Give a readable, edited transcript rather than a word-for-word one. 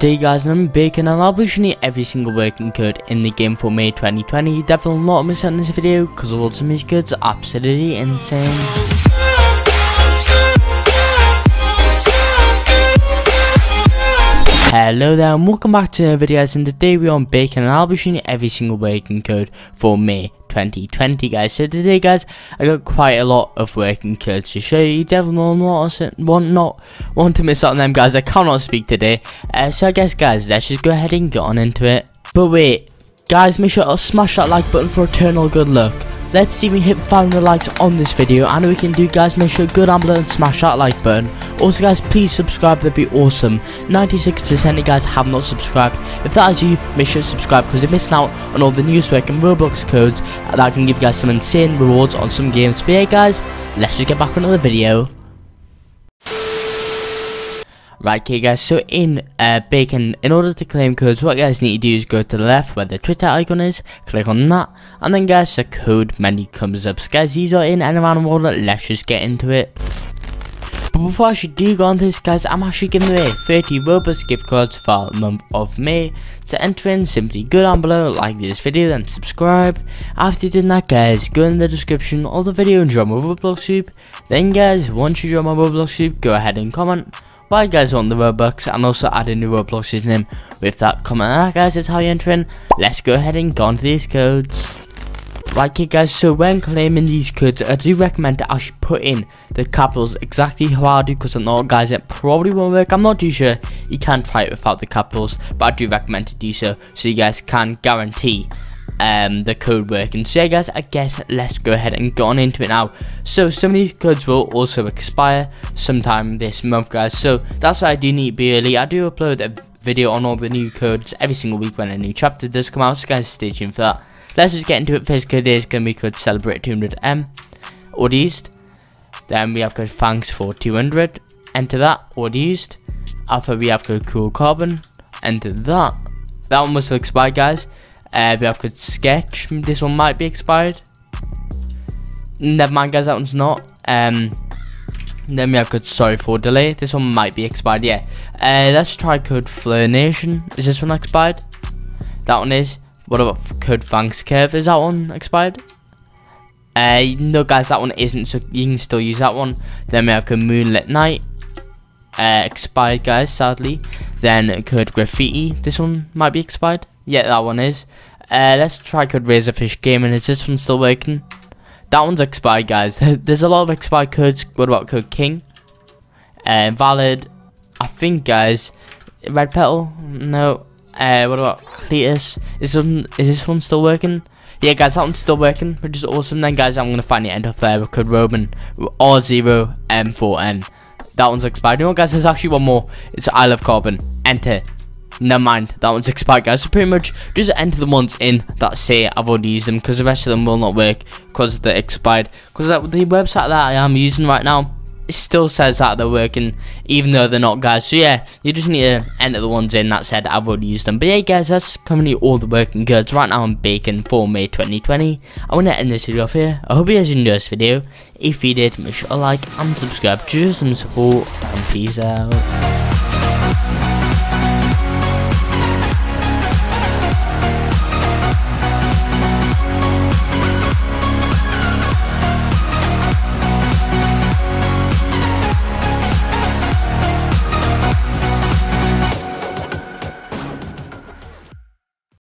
Today guys, I'm Bakon and I'll be showing you every single working code in the game for May 2020. Definitely not miss out on this video because lots of these codes are absolutely insane. Hello there and welcome back to another video guys, and today we are on Bakon and I'll be showing you every single working code for May 2020 guys. So today guys, I got quite a lot of working codes to show you. You definitely will not want to miss out on them guys. I cannot speak today. So I guess guys, let's just go ahead and get on into it. But wait, guys, make sure to smash that like button for eternal good luck. Let's see we hit 500 likes on this video, and we can do guys, make sure to go down below and smash that like button. Also guys, please subscribe, that'd be awesome. 96% of guys have not subscribed. If that is you, make sure to subscribe because you're missing out on all the new swag and Roblox codes that can give you guys some insane rewards on some games. But yeah guys, let's just get back on another video. Right, okay guys, so in Bakon, in order to claim codes, what you guys need to do is go to the left where the Twitter icon is, click on that, and then guys, the code menu comes up. So guys, these are in and around the world, let's just get into it. But before I actually do go on this guys, I'm actually giving away 30 Robux gift cards for the month of May. To enter in, simply go down below, like this video, then subscribe. After you did that guys, go in the description of the video and join my Roblox group. Then guys, once you join my Roblox group, go ahead and comment why you guys want the Robux, and also add a new Roblox username with that comment. And that guys is how you enter in. Let's go ahead and go on to these codes. Right, okay guys, so when claiming these codes, I do recommend to actually put in the capitals exactly how I do, because if not guys, it probably won't work. I'm not too sure, you can try it without the capitals, but I do recommend to do so, so you guys can guarantee the code working. So yeah guys, I guess let's go ahead and get on into it now. So some of these codes will also expire sometime this month guys, so that's why I do need to be early. I do upload a video on all the new codes every single week when a new chapter does come out, so guys stay tuned for that. Let's just get into it. First code is going to be code celebrate 200M, already used. Then we have code thanks for 200, enter that, already used. After we have code cool carbon, enter that. That one must have expired guys. We have code sketch, this one might be expired, never mind guys, that one's not. Then we have code sorry for delay, this one might be expired, yeah. Let's try code Fleur Nation, is this one expired? That one is. What about code thanks curve, is that one expired? No guys, that one isn't, so you can still use that one. Then we have code moonlit night, expired guys, sadly. Then code graffiti, this one might be expired. Yeah, that one is. Let's try code Razorfish Gaming. Is this one still working? That one's expired, guys. There's a lot of expired codes. What about code King? Valid. I think, guys. Red Petal? No. What about Cletus? Is this one still working? Yeah, guys, that one's still working, which is awesome. Then, guys, I'm gonna finally end off there with code Roman R0M4N. That one's expired. You know what, guys? There's actually one more. It's I Love Carbon. Enter. Never mind, that one's expired guys, so pretty much just enter the ones in that say I've already used them, because the rest of them will not work because they're expired, because the website that I am using right now, it still says that they're working even though they're not guys. So yeah, you just need to enter the ones in that said I've already used them. But yeah guys, that's currently all the working codes right now on Bakon for May 2020. I want to end this video off here. I hope you guys enjoyed this video. If you did, make sure to like and subscribe to show some support, and peace out.